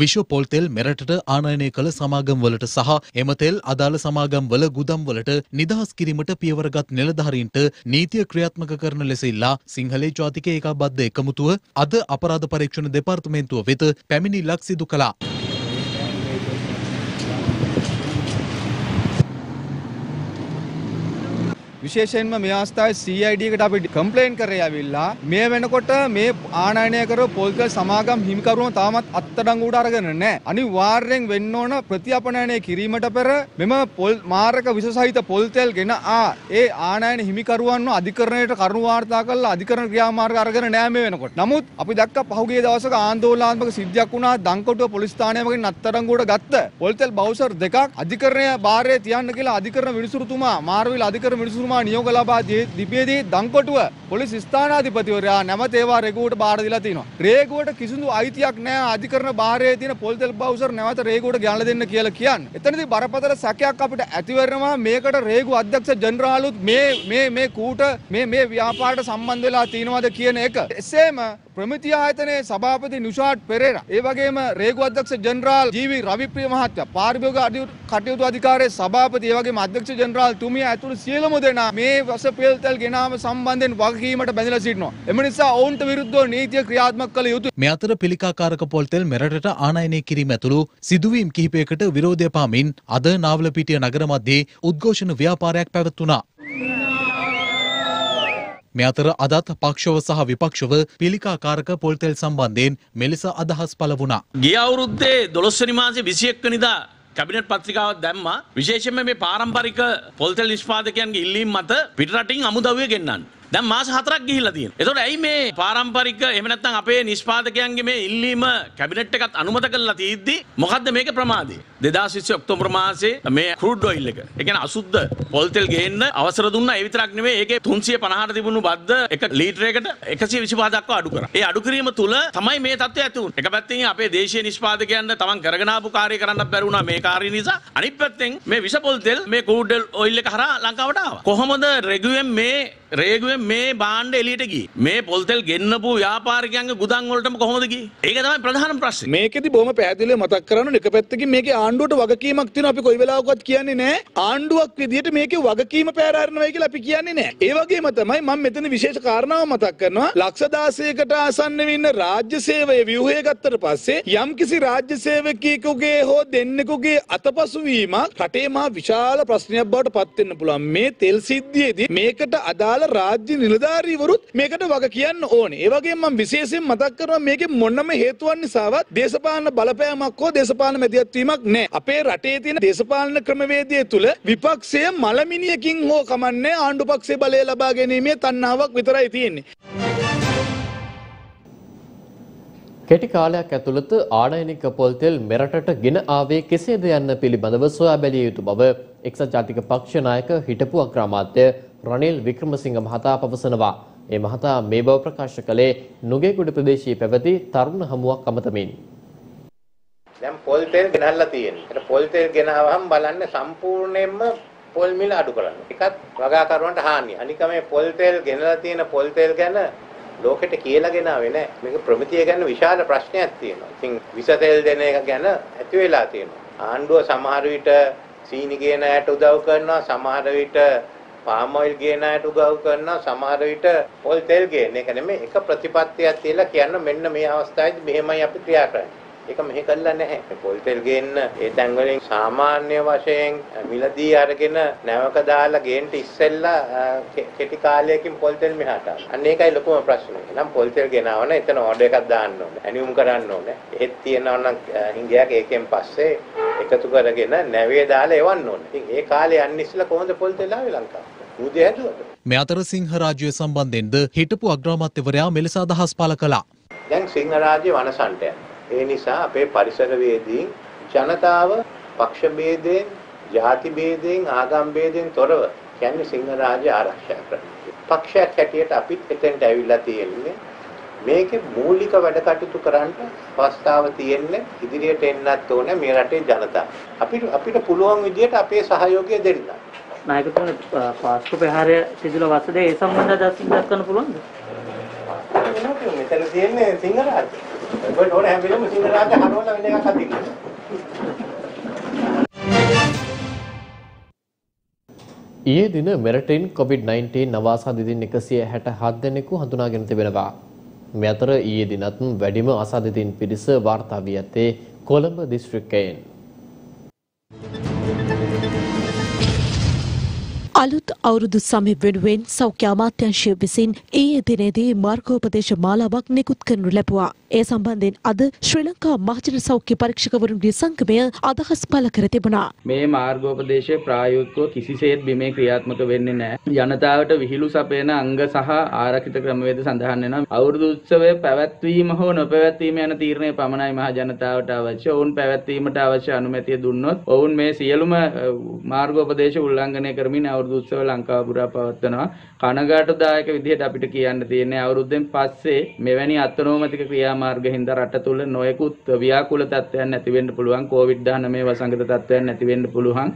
विश्व पोलतेल मेरटට ආනයනය කළ සමාගම් වලට සහ එම තෙල් අදාළ සමාගම් වල ගුදම් වලට නිදහස් කිරීමට පියවරගත් නිලධාරීන්ට නීතිය ක්‍රියාත්මක කරන ලෙස ඉල්ලා සිංහලේ ජාතික ඒකාබද්ධ එකමුතුව අද අපරාධ පරීක්ෂණ දෙපාර්තමේන්තුව වෙත පැමිණිල්ලක් සිදු කළා. විශේෂයෙන්ම මේ අවස්ථාවේ C I D එකට අපි කම්ප්ලේන් කරේ ආවිල්ලා මේ වෙනකොට මේ ආනයනය කරපු පොල්කල් සමාගම් හිමිකරුවෝ තාමත් අත්අඩංගුවට අරගෙන නැහැ. අනිවාර්යෙන් වෙන්න ඕන ප්‍රතිඅපනයනය කිරීමට පෙර මෙම පොල් මාරක විශේෂිත පොල්තෙල් ගෙන ආ ඒ ආනයන හිමිකරුවන්ව අධිකරණයට කරුණු වාර්තා කරලා අධිකරණ ක්‍රියාමාර්ග අරගෙන නැහැ මේ වෙනකොට. නමුත් අපි දැක්කා පහුගිය දවසක ආන්දෝලනාත්මක සිද්ධියක් වුණා. දංකොටුව පොලිස් ස්ථානයකින් අත්අඩංගුවට ගත්ත පොල්තෙල් බවුසර් දෙකක් අධිකරණය බාරේ තියන්න කියලා අධිකරණ විනිසුරුතුමා මාර්විල අධිකරණ විනිසුරුතුමා නියෝග ලබා දීපේදී දංකොටුව පොලිස් ස්ථානාධිපතිවරයා නැමත ඒවා රේගුවට බාර දීලා තිනවා. රේගුවට කිසිදු අයිතියක් නැහැ අධිකරණ බාරයේ තියෙන පොල්තෙල් බවුසර් නැවත රේගුවට ගෙනලා දෙන්න කියලා කියන්නේ. එතනදී බරපතල සැකයක් අපිට ඇති වෙනවා මේකට රේගුව අධ්‍යක්ෂ ජෙනරාලුත් මේ මේ මේ කූට මේ මේ ව්‍යාපාරයට සම්බන්ධ වෙලා තිනවද කියන එක. එසේම ප්‍රමිතිය ආයතනයේ සභාපති නුෂාඩ් පෙරේරා ඒ වගේම රේගුව අධ්‍යක්ෂ ජෙනරාල් ජී.වී. රවිප්‍රිය මහත්තයා පාරිභෝගික කටයුතු අධිකාරියේ සභාපති ඒ වගේම අධ්‍යක්ෂ ජෙනරාල් තුමිය ඇතුළු සියලුම දෙනා මේ වස පෙල්තල් ගෙනාම සම්බන්ධයෙන් වගකීමට බැඳලා සිටිනවා. එම නිසා ඔවුන්ට විරුද්ධව නීතිය ක්‍රියාත්මක කළ යුතුයි. මේ අතර පිළිකාකාරක පොල්තෙල් මෙරටට ආනයනය කිරීම ඇතුළු සිදුවීම් කිහිපයකට විරෝධය පාමින් අද නාවලපිටිය නගර මැදේ උද්ඝෝෂණ ව්‍යාපාරයක් පැවැත්වුණා. මේ අතර අදත් පක්ෂව සහ විපක්ෂව පිළිකාකාරක පොල්තෙල් සම්බන්ධයෙන් මෙලෙස අදහස් පළ වුණා. ගිය අවුරුද්දේ දොළොස් වෙනි මාසේ විසිඑක වෙනිදා කැබිනට් පත්‍රිකාවක් දැම්මා. විශේෂයෙන්ම මේ පාරම්පරික පොල්තෙල් නිෂ්පාදකයන්ගේ ඉල්ලීම් මත පිටරටින් අමුද්‍රව්‍ය ගෙන්නන්න. දැන් මාස හතරක් ගිහිල්ලා තියෙනවා. ඒතකොට ඇයි මේ පාරම්පරික එහෙම නැත්නම් අපේ නිෂ්පාදකයන්ගේ මේ ඉල්ලීම කැබිනට් එකත් අනුමත කරලා තියෙද්දි මොකද්ද මේකේ ප්‍රමාදය? දෙදාස් විස්ස ඔක්තෝබර් මාසේ මේ ක්‍රූඩ් ඔයිල් එක. ඒ කියන්නේ අසුද්ධ පොල්තෙල් ගේන්න අවසර දුන්නා. ඒ විතරක් නෙමෙයි ඒකේ තුන්සිය පනහට තිබුණු බද්ද එක ලීටරයකට එකසිය විසිපහ දක්වා අඩු කරා. ඒ අඩු කිරීම තුල තමයි මේ තත්ත්වය ඇති වුනේ. එක පැත්තෙන් අපේ දේශීය නිෂ්පාදකයන්ට තමන් කරගෙන ආපු කාර්යය කරන්නත් බැරි වුණා මේ කාර්ය නිසා. අනිත් පැත්තෙන් මේ විස පොල්තෙල් මේ ක්‍රූඩ් ඔයිල් එක හරහා ලංකාවට ආවා. කොහොමද රෙගුවෙන් මේ රේගුවෙන් මේ බාණ්ඩ එලියට ගියේ? මේ පොල්තෙල් ගෙන්නපු ව්‍යාපාරිකයන්ගේ ගුදන් වලටම කොහොමද ගියේ? ඒක තමයි ප්‍රධානම ප්‍රශ්නේ. මේකෙදි බොහොම පැහැදිලිව මතක් කරන්න ඕනේ එක පැත්තකින් මේකේ ආණ්ඩුවට වගකීමක් තියෙනවා. අපි කොයි වෙලාවකවත් කියන්නේ නැහැ ආණ්ඩුවක් විදියට මේකේ වගකීම පැහැරාරනවයි කියලා අපි කියන්නේ නැහැ. ඒ වගේම තමයි මම මෙතන විශේෂ කාරණාවක් මතක් කරනවා. ලක්ෂ දහසයකට ආසන්න වෙන්න රාජ්‍ය සේවය ව්‍යුහය ගත්තට පස්සේ යම්කිසි රාජ්‍ය සේවකයෙකුගේ හෝ දෙන්නෙකුගේ අතපසු වීමක් රටේ මා විශාල ප්‍රශ්නයක් බවට පත් වෙන්න පුළුවන්. මේ තෙල් සිද්ධියේදී මේකට අදාළ राज्य निलधारी वरुत मेकट वगकियन ओने एवगे मम विशेषයෙන් මතක් කරනවා මේකේ මොනම හේතුවක් නිසාවත් දේශපාලන බලපෑමක් හෝ දේශපාලන මැදිහත්වීමක් නැහැ. අපේ රටේ තියෙන දේශපාලන ක්‍රමවේදය තුල විපක්ෂය මලමිනියකින් හෝ කමන්නේ ආණ්ඩු පක්ෂයේ බලය ලබා ගැනීමේ තණ්හාවක් විතරයි තියෙන්නේ. කෙටි කාලයක් ඇතුළත ආනයනික පොල්තෙල් මෙරටට ගෙන ආවේ කෙසේද යන්න පිළිබඳව සොයා බැලිය යුතු බව එක්සත් ජාතික පක්ෂ නායක හිටපු අග්‍රාමාත්‍ය රනිල් වික්‍රමසිංහ මහතා පවසනවා. ඒ මහතා මේ බව ප්‍රකාශ කළේ නුගේගොඩ ප්‍රදේශයේ පැවති තරුණ හමුවක් අමතමින්. දැන් පොල්තෙල් ගෙනල්ලා තියෙනවා. ඒක පොල්තෙල් ගෙනාවහම බලන්න සම්පූර්ණයෙන්ම පොල් මිල අඩු කරන්න. එකත් වගාකරුවන්ට හානිය. අනික මේ පොල්තෙල් ගෙනලා තියෙන පොල්තෙල් ගැන ලෝකෙට කියලා ගෙනාවේ නැහැ. මේක ප්‍රමිතිය ගැන විශාල ප්‍රශ්නයක් තියෙනවා. ඉතින් විස තෙල් දෙන එක ගැන ඇති වෙලා තියෙනවා. ආණ්ඩුව සමහර විට සීනි ගේන අයට උදව් කරනවා, සමහර විට පාම් ඔයිල් ගේන අයට උදව් කරනවා, සමහර විට පොල් තෙල් ගේන එක නෙමෙයි. එක ප්‍රතිපත්තියක් තියලා කියන්න මෙන්න මේ අවස්ථාවේදී මෙහෙමයි අපි ක්‍රියා කරන්නේ. ඒක මෙහෙ කළා නැහැ. පොල් තෙල් ගේන්න ඒ තැන් වලින් සාමාන්‍ය වශයෙන් මිලදී අරගෙන නැවක දාලා ගේන්ට ඉස්සෙල්ලා කෙටි කාලයකින් පොල් තෙල් මෙහාට ආවා. අන්න ඒකයි ලොකුම ප්‍රශ්නේ. නම් පොල් තෙල් ගෙනාවන එතන ඕඩර් එකක් දාන්න ඕනේ. ඇනියුම් කරන්න ඕනේ. ඒත් තියෙනවා නම් හිඟයක් ඒකෙන් පස්සේ එකතු කරගෙන නැවේ දාලා එවන්න ඕනේ. ඉතින් ඒ කාලේ යන්න ඉස්සෙල්ලා කොහොමද පොල් තෙල් ආවේ ලංකාවට? උදේ හදුවද? මේ අතර සිංහ රාජ්‍ය සම්බන්ධයෙන්ද හිටපු අග්‍රාමාත්‍යවරයා මෙලෙස අදහස් පළ කළා. දැන් සිංහ රාජ්‍ය වනසන්ටය. ඒ නිසා අපේ පරිසරවේදීන් ජනතාව පක්ෂ ભેදයෙන් ಜಾති ભેදයෙන් ආගම් ભેදයෙන් තොරව කියන්නේ සිංහ රාජ්‍ය ආරක්ෂා කරන්නේ. පක්ෂයක් හැටියට අපිත් එතෙන්ට ඇවිල්ලා තියෙන්නේ. මේකේ මූලික වැඩ කටයුතු කරන්න අවස්ථාව තියෙන්නේ. ඉදිරියට එන්නත් ඕනේ මේ රටේ ජනතාව. අපිට අපිට පුළුවන් විදියට අපේ සහයෝගය දෙන්න. නායකතුමනි පාස්කු ප්‍රහාරය සිදුල වසදේ ඒ සම්බන්ධව දස්කන පුළුවන්ද? මෙතන තියෙන්නේ සිංහ රාජ්‍ය. ඔය ඩෝර හැම වෙලම සිංහල රාජ්‍ය හනවලා වෙන එකක් අදින්න. ඊයේ දින මෙරටින් COVID-19 නවආසාදිතින් එකසිය හැට හත් දෙනෙකු හඳුනාගෙන තිබෙනවා. මේ අතර ඊයේ දිනත් වැඩිම ආසාදිතින් පිරිස වාර්තා වී ඇත්තේ කොළඹ දිස්ත්‍රික්කයෙන්. අලුත් අවුරුදු සමය වෙනුවෙන් සෞඛ්‍ය අමාත්‍යාංශය විසින් ඊයේ දිනේදී මාර්ගෝපදේශ මාලාවක් නිකුත් කරනු ලැබුවා. ඒ සම්බන්ධයෙන් අද ශ්‍රී ලංකා මහජන සෞඛ්‍ය පරීක්ෂකවරුන්ගේ සංගමය අදහස් පළ කර තිබුණා. මේ මාර්ගෝපදේශය ප්‍රායෝගිකව කිසිසේත් බිමේ ක්‍රියාත්මක වෙන්නේ නැහැ. ජනතාවට විහිළු සපයන අංග සහ ආරක්ෂිත ක්‍රමවේද සඳහන් වෙනවා. අවුරුදු උත්සවය පැවැත්වීම හෝ නොපැවැත්වීම යන තීරණය පමණයි මහ ජනතාවට අවශ්‍ය. ඔවුන් පැවැත්වීමට අවශ්‍ය අනුමැතිය දුන්නොත් ඔවුන් මේ සියලුම මාර්ගෝපදේශ උල්ලංඝනය කරමින් උත්සව ලංකාව පුරා පවත්වනවා. කනගාටුදායක විදිහට අපිට කියන්න තියෙන්නේ අවුරුද්දෙන් පස්සේ මෙවැනි අත්නෝමතික ක්‍රියාමාර්ගින් ද රට තුල නොයෙකුත් ව්‍යාකූල තත්ත්වයන් නැති වෙන්න පුළුවන්. කොවිඩ් දහනවය වසංගත තත්ත්වයන් නැති වෙන්න පුළුවන්.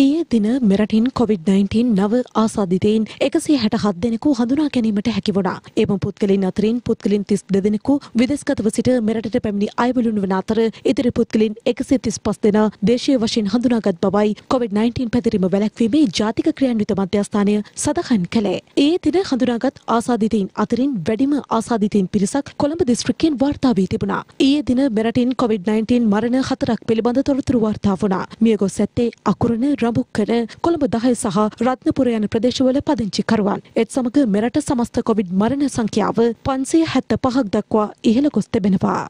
ඊයේ දින මෙරටින් කොවිඩ් නයින්ටීන් නව ආසාදිතයින් එකසිය හැට හත් දෙනෙකු හඳුනා ගැනීමට හැකි වුණා. එම පුද්ගලයන් අතරින් පුද්ගලයන් තිස් දෙක දෙනෙකු විදේශගතව සිට මෙරටට පැමිණි අයවලුන් වන අතර ඉතිරි පුද්ගලයන් එකසිය තිස් පහ දෙනා දේශීය වශයෙන් හඳුනාගත් බවයි කොවිඩ් නයින්ටීන් පැතිරීම වැළැක්වීමේ ජාතික ක්‍රියාන්විත මධ්‍යස්ථානය සඳහන් කළේ. ඊයේ දින හඳුනාගත් ආසාදිතයින් අතරින් වැඩිම ආසාදිතයින් පිරිසක් කොළඹ දිස්ත්‍රික්කයෙන් වාර්තා වී තිබුණා. ඊයේ දින මෙරටින් කොවිඩ් නයින්ටීන් මරණ හතරක් පිළිබඳ තොරතුරු වාර්තා වුණා. මියගොස් ඇත්තේ අකුරණ රඹුක්කර කොළඹ දහය සහ රත්නපුර යන ප්‍රදේශවල පදිංචි කරුවන්. ඒත් සමග මෙරට සමස්ත කොවිඩ් මරණ සංඛ්‍යාව පන්සිය හැත්තෑ පහක් දක්වා ඉහළ ගොස් තිබෙනවා.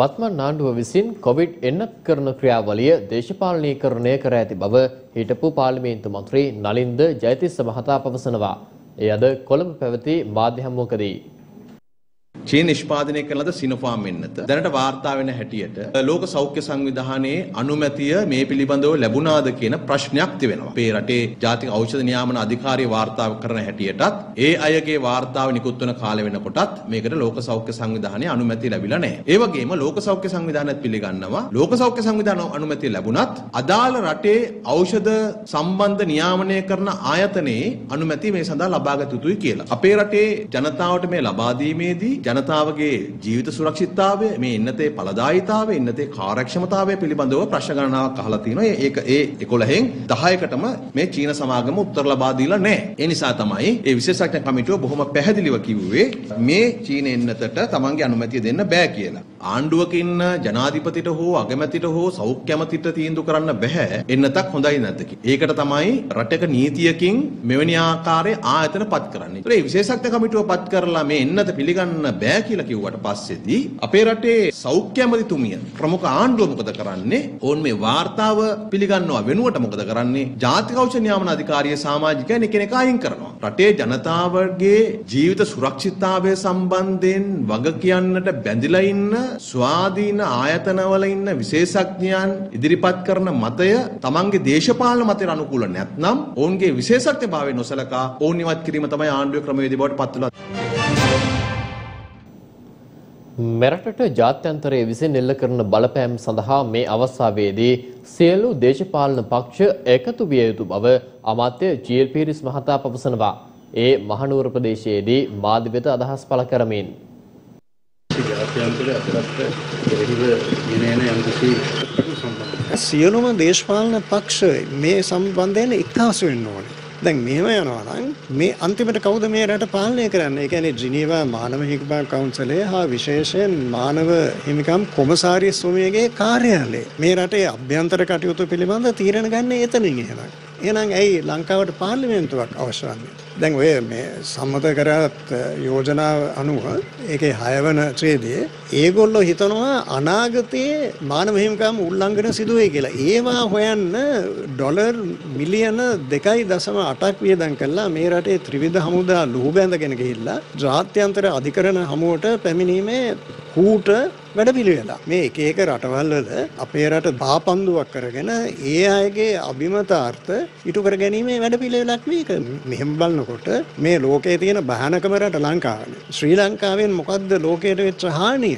වත්මන් නාඩුව විසින් කොවිඩ් එන්නක් කරන ක්‍රියාවලිය දේශපාලනීකරණය කර ඇති බව හිටපු පාර්ලිමේන්තු මන්ත්‍රී නලින්ද ජයතිස්ස මහතා පවසනවා. ඒ අද කොළඹ පැවති මාධ්‍ය හමුවකදී චීන නිෂ්පාදනය කරන ලද සිනෝෆාම් වෙන්නත දැනට වාර්තා වෙන හැටියට ලෝක සෞඛ්‍ය සංවිධානයේ අනුමැතිය මේ පිළිබඳව ලැබුණාද කියන ප්‍රශ්නයක් තිබෙනවා. මේ රටේ ජාතික ඖෂධ නියාමන අධිකාරිය වාර්තා කරන හැටියටත් ඒ අයගේ වාර්තාව නිකුත් වන කාලෙ වෙනකොටත් මේකට ලෝක සෞඛ්‍ය සංවිධානයේ අනුමැතිය ලැබිලා නැහැ. ඒ වගේම ලෝක සෞඛ්‍ය සංවිධානයත් පිළිගන්නවා ලෝක සෞඛ්‍ය සංවිධාන අනුමැතිය ලැබුණත් අදාළ රටේ ඖෂධ සම්බන්ධ නියාමනය කරන ආයතනයේ අනුමැතිය මේ සඳහා ලබාගත යුතුයි කියලා. අපේ රටේ ජනතාවට මේ ලබා දීමේදී ජනතාවගේ ජීවිත සුරක්ෂිතතාවය මේ ඉන්නතේ පළදායිතාවය ඉන්නතේ කාර්යක්ෂමතාවය පිළිබඳව ප්‍රශ්න ගණනාවක් අහලා තිනවා. ඒක ඒ එකොළහෙන් දහයකටම මේ චීන සමාගම උත්තර ලබා දීලා නැහැ. ඒ නිසා තමයි ඒ විශේෂඥ කමිටුව බොහොම පැහැදිලිව කිව්වේ මේ චීන එන්නතට තමන්ගේ අනුමැතිය දෙන්න බෑ කියලා. ආණ්ඩුවක ඉන්න ජනාධිපතිට හෝ අගමැතිට හෝ සෞඛ්‍ය අමාත්‍යට තීන්දුව කරන්න බෑ එන්නතක් හොඳයි නැද්ද කියලා. ඒකට තමයි රටක නීතියකින් මෙවැනි ආකාරයේ ආයතන පත් කරන්නේ. ඒ විශේෂඥ කමිටුව පත් කරලා මේ එන්නත පිළිගන්න බෑ කියලා කිව්වට පස්සේදී අපේ රටේ සෞඛ්‍ය අමාත්‍යතුමිය ප්‍රමුඛ ආණ්ඩුව මොකද කරන්නේ? ඕන් මේ වාර්තාව පිළිගන්නවා වෙනුවට මොකද කරන්නේ? ජාතික ඖෂධ නියාමන අධිකාරිය සමාජිකයන් එකිනෙක අයින් කරනවා. රටේ ජනතාවගේ ජීවිත සුරක්ෂිතතාවය සම්බන්ධයෙන් වග කියන්නට බැඳිලා ඉන්න ස්වාධීන ආයතනවල ඉන්න විශේෂඥයන් ඉදිරිපත් කරන මතය තමන්ගේ දේශපාලන මතයට අනුකූල නැත්නම් ඔවුන්ගේ විශේෂඥභාවය නොසලකා ඔවුන් ඉවත් කිරීම තමයි ආණ්ඩුවේ ක්‍රමවේදය බවට පත් වෙලා. මෙරටට ජාත්‍යන්තරයේ විසින් එල්ල කරන බලපෑම් සඳහා මේ අවස්ථාවේදී සියලු දේශපාලන පක්ෂ එකතු විය යුතු බව අමාත්‍ය ජී.එල්. පීරිස් මහතා පවසනවා. ඒ මහනුවර ප්‍රදේශයේදී මාධ්‍ය වෙත අදහස් පළ කරමින් ජාත්‍යන්තර අතරත් සියලුම දේශපාලන පක්ෂ මේ සම්බන්ධයෙන් එකතු වෙන්න ඕනේ. දැන් මෙහෙම යනවා නම් මේ අන්තිමට කවුද මේ රට පාලනය කරන්නේ? ඒ කියන්නේ ජිනීවා මානව හිමිකම් කවුන්සිලය හා විශේෂයෙන් මානව හිමිකම් කොමසාරිය ස්වාමියාගේ කාර්යාලය. මේ රටේ අභ්‍යන්තර කටයුතු පිළිබඳ තීරණ ගන්න එතනින් එහෙනම්. එහෙනම් ඇයි ලංකාවට පාර්ලිමේන්තුවක් අවශ්‍ය වන්නේ? දැන් ඔය මේ සම්මත කරගත් යෝජනාව අනුව ඒකේ හයවන ඡේදයේ ඒගොල්ලෝ හිතනවා අනාගතයේ මානව හිමිකම් උල්ලංඝන සිදු වෙයි කියලා. ඒවා හොයන්න ඩොලර් මිලියන දෙකයි දශම අටක් වියදම් කළා මේ රටේ ත්‍රිවිධ හමුදා ලුහු බැඳගෙන ගිහිල්ලා ජාත්‍යන්තර අධිකරණ හමුවට පැමිණීමේ හූට වැඩපිළිවෙලා. මේ එක එක රටවල් වල අපේ රට බාපන්දුවක් කරගෙන ඒ අයගේ අභිමතාර්ථ ඉටු කර ගැනීමේ වැඩපිළිවෙලක් මේක. මෙහෙම බලනකොට මේ ලෝකයේ තියෙන භයානකම රට ලංකාවනේ. ශ්‍රී ලංකාවෙන් මොකද්ද ලෝකයට වෙච්ච හානිය?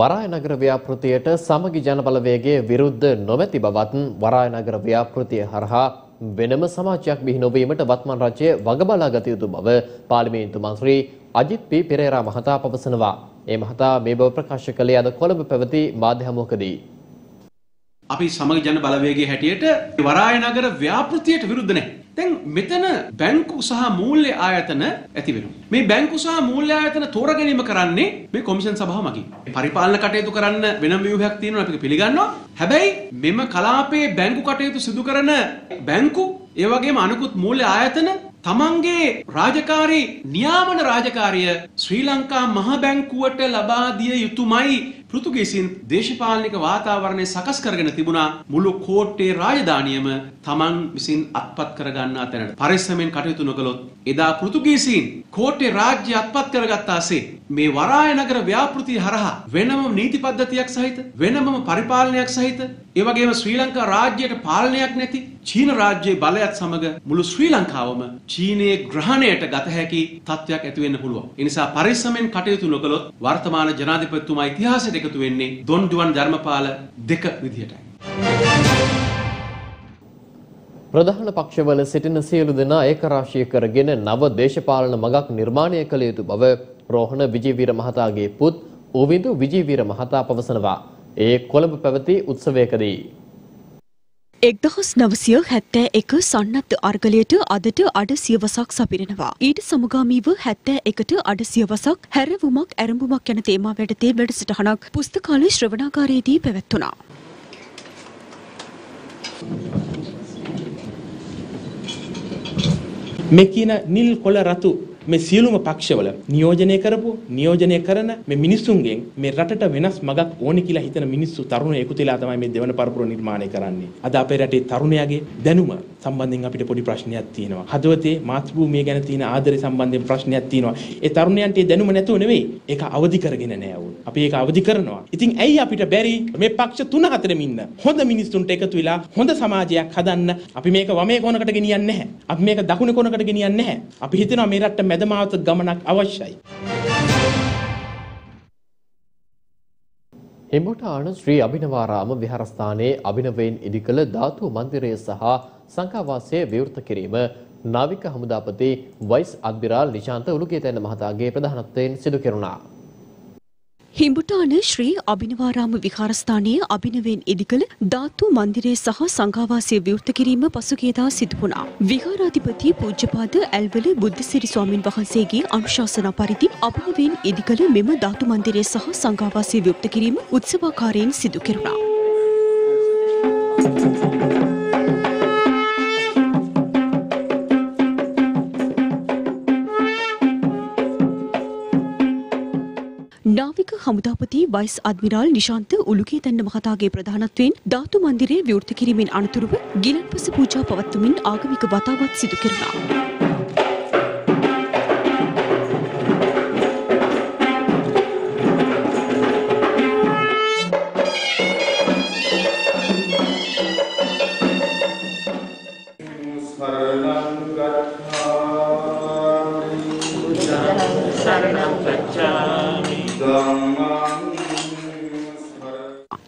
වරාය නගර ව්‍යාපෘතියට සමගි ජනබලවේගයේ විරුද්ධ නොමැති බවත් වරාය නගර ව්‍යාපෘතිය හරහා වෙනම සමාජයක් බිහි නොවීමට වත්මන් රජය වග බලා ගත යුතු බව පාර්ලිමේන්තු මන්ත්‍රී අජිත් පී පෙරේරා මහතා පවසනවා. මේ මහතා මේ බව ප්‍රකාශ කළේ අද කොළඹ පැවති මාධ්‍ය හමුවකදී. අපි සමග ජන බලවේගයේ හැටියට වරාය නගර ව්‍යාපෘතියට විරුද්ධ නැහැ. දැන් මෙතන බැංකු සහ මූල්‍ය ආයතන ඇති වෙනවා. මේ බැංකු සහ මූල්‍ය ආයතන තෝරා ගැනීම කරන්නේ මේ කොමිෂන් සභාව මගින්. පරිපාලන කටයුතු කරන්න වෙනම ව්‍යුහයක් තියෙනවා අපි පිළිගන්නවා. හැබැයි මෙම කලාපයේ බැංකු කටයුතු සිදු කරන බැංකු ඒ වගේම අනෙකුත් මූල්‍ය ආයතන තමන්ගේ රාජකාරී නියාමන රාජකාරිය ශ්‍රී ලංකා මහ බැංකුවට ලබා දිය යුතුමයි. පෘතුගීසින් දේශපාලනික වාතාවරණය සකස් කරගෙන තිබුණා. මුළු කෝට්ටේ රාජධානියම තමන් විසින් අත්පත් කරගන්නා තැනට පරිස්සමෙන් කටයුතු නොකළොත් එදා පෘතුගීසින් කෝට්ටේ රාජ්‍ය අත්පත් කරගත්තාසේ මේ වරාය නගර ව්‍යාපෘතිය හරහා වෙනම නීති පද්ධතියක් සහිත වෙනම පරිපාලනයක් සහිත ඒ වගේම ශ්‍රී ලංකා රාජ්‍යයට පාලනයක් නැති චීන රාජ්‍යයේ බලයත් සමග මුළු ශ්‍රී ලංකාවම චීනයේ ග්‍රහණයට ගත හැකි තත්ත්වයක් ඇති වෙන්න පුළුවන්. ඒ නිසා පරිස්සමෙන් කටයුතු නොකළොත් වර්තමාන ජනාධිපතිතුමා ඉතිහාසයේ එකතු වෙන්නේ දොන්ඩුවන් ධර්මපාල දෙක විදියටයි. ප්‍රධාන පක්ෂවල සිටින සියලු දෙනා ඒකරාශී කරගෙන නව දේශපාලන මගක් නිර්මාණය කළ යුතු බව රෝහණ විජේවීර මහතාගේ පුත් ඕවිදු විජේවීර මහතා පවසනවා. ඒ කොළඹ පැවති උත්සවයකදී එක්දහස් නවසිය හැත්තෑ එක සන්නත්ත අර්ගලයට අදට අඩ සියවසක් සපිරෙනවා. ඊට සමගාමීව හැත්තෑ එකට අඩ සියවසක් හැරවුමක් ඇරඹුමක් යන තේමා වැටතේ වැඩසටහනක් පුස්තකාල ශ්‍රවණාකාරයේදී පැවැත්වුණා. මේ කියන නිල් කොළ රතු මේ සියලුම පක්ෂවල නියෝජනය කරපු නියෝජනය කරන මේ මිනිසුන්ගෙන් මේ රටට වෙනස් මගක් ඕනේ කියලා හිතන මිනිස්සු තරුණයෙකු එකතුලා තමයි මේ දෙවන පරපුර නිර්මාණය කරන්නේ. අද අපේ රටේ තරුණයාගේ දැනුම සම්බන්ධයෙන් අපිට පොඩි ප්‍රශ්නයක් තියෙනවා. හදවතේ මාතෘභූමිය ගැන තියෙන ආදරය සම්බන්ධයෙන් ප්‍රශ්නයක් තියෙනවා. ඒ තරුණයන්ට මේ දැනුම නැතුව නෙවෙයි ඒක අවදි කරගෙන නැහැ වුණ. අපි ඒක අවදි කරනවා. ඉතින් ඇයි අපිට බැරි මේ පක්ෂ තුන හතරෙම ඉන්න හොඳ මිනිස්සුන්ට එකතු වෙලා හොඳ සමාජයක් හදන්න? අපි මේක වමේ කොනකට ගෙනියන්නේ නැහැ. අපි මේක දකුණේ කොනකට ගෙනියන්නේ නැහැ. අපි හිතනවා මේ රටට මැදමාවත ගමනක් අවශ්‍යයි. හිමුටාන ශ්‍රී අභිනවාරාම විහාරස්ථානයේ අභිනවයෙන් ඉදිකළ ධාතු මන්දිරය සහ සංඛාවාසය විවෘත කිරීම නාවික හමුදාපති වයිස් අද්විරාල් නිශාන්ත උලුකේතන මහතාගේ ප්‍රධානත්වයෙන් සිදු කෙරුණා. හිඹුටාන ශ්‍රී අභිනවාරාම විහාරස්ථානයේ අභිනවයෙන් ඉදිකළ ධාතු මන්දිරය සහ සංඝාවාසය විවෘත කිරීම පසුගියදා සිදු වුණා. විහාරාධිපති පූජ්‍යපාද ඇල්වල බුද්ධසිරි ස්වාමින් වහන්සේගේ අනුශාසනා පරිදි අභිනවයෙන් ඉදිකළ මෙම ධාතු මන්දිරය සහ සංඝාවාසය විවෘත කිරීම උත්සවාකාරයෙන් සිදු කෙරුණා. නාවික හමුදාපති වයිස් අද්මිරාල් නිශාන්ත උලුකේතන්න මහතාගේ ප්‍රධානත්වයෙන් ධාතු මන්දිරය විවෘත කිරීමෙන් අනතුරුව ගිලන්පස පූජා පවත්වමින් ආගමික වතාවත් සිදු කෙරුණා.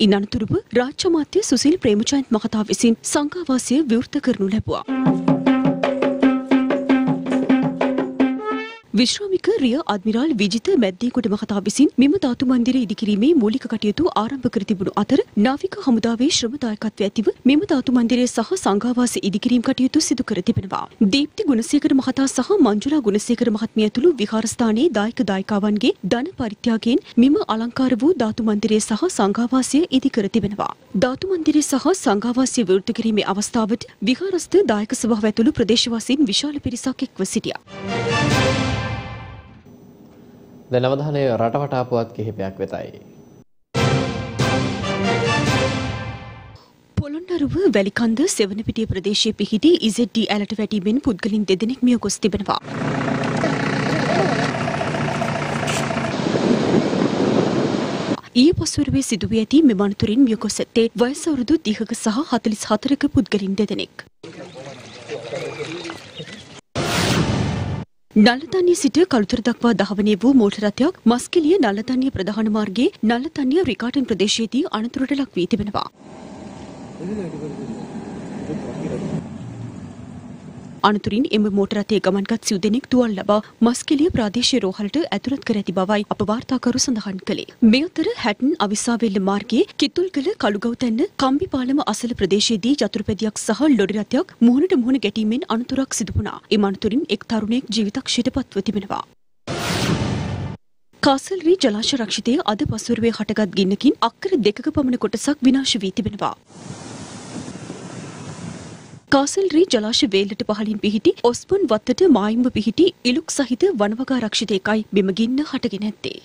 ඉන් අනතුරුව රාජ්‍ය අමාත්‍ය සුසිල් ප්‍රේමචන්ද්‍ර මහතා විසින් සංඝාවාසය විවෘත කරනු ලැබුවා. විශ්‍රාමික රිය අද්මිරාල් විජිත මැද්දේකොඩ මහතා විසින් මෙම ධාතු මන්දිරය ඉදිකිරීමේ මූලික කටයුතු ආරම්භ කර තිබුණු අතර නාවික හමුදාවේ ශ්‍රමදායකත්වය ඇතිව මෙම ධාතු මන්දිරය සහ සංඝාවාසය ඉදිකිරීම කටයුතු සිදු කර තිබෙනවා. දීප්ති ගුණසේකර මහතා සහ මංජුලා ගුණසේකර මහත්මිය ඇතුළු විහාරස්ථානයේ දායක දායකාවන්ගේ ධන පරිත්‍යාගයෙන් මෙම අලංකාර වූ ධාතු මන්දිරය සහ සංඝාවාසය ඉදිකර තිබෙනවා. ධාතු මන්දිරය සහ සංඝාවාසය විවෘත කිරීමේ අවස්ථාවට විහාරස්ථ දායක සභාව ඇතුළු ප්‍රදේශවාසීන් විශාල පිරිසක් එක්ව සිටියා. දැන් අවධානය රටවටා පුවත් කිහිපයක් වෙතයි. පොළොන්නරුව වැලිකන්ද සෙවණපිටිය ප්‍රදේශයේ පිහිටි ඉසෙඩ්ඩී ඇලට වැටීමෙන් පුද්ගලින් දෙදෙනෙක් මිය ගොස් තිබෙනවා. ඊයේ පසුවරුවේ සිදුවී ඇති මෙම අනතුරින් මිය ගොස් ඇත්තේ වයස අවුරුදු තිහක සහ හතළිස් හතරක පුද්ගලින් දෙදෙනෙක්. නල්ලතන්නිය සිට කළුතර දක්වා දහවනේ වූ මෝටර රථයක් මස්කෙලිය නල්ලතන්නිය ප්‍රධාන මාර්ගයේ නල්ලතන්නිය රිකාටන් ප්‍රදේශයේදී අනතුරට ලක් වී තිබෙනවා. අනතුරින් එම මෝටර රථයේ ගමන්ගත් සිව් දෙනෙක් තුවාල ලබා මස්කෙලිය ප්‍රාදේශීය රෝහලට ඇතුළත් කර ඇති බවයි අප වාර්තාකරු සඳහන් කළේ. මේ අතර හැටන් අවිසාවෙල්ල මාර්ගයේ කිතුල්ගල කළුගවුතැන්න කම්බිපාලම අසල ප්‍රදේශයේදී චතුරුපැදියක් සහ ලොරි රථයක් මුහුණට මුහුණ ගැටීමෙන් අනතුරක් සිදු වුණා. එම අනතුරින් එක් තරුණයෙක් ජීවිතක්ෂයට පත්ව තිබෙනවා. कासलरी जलाशय रक्षिते अद पसुर्वे हटगत गिन्नकिन अक्कर देकक पमण कोटसक विनाश वी तिबेनवा कासलरी जलाशय वेलट पहलिन पिहिटि ओस्पुन वत्तट मायम्ब पिहिटि इलुक सहित वनवगा रक्षित एकයි බිම ගින්න හටගෙන ඇත්තේ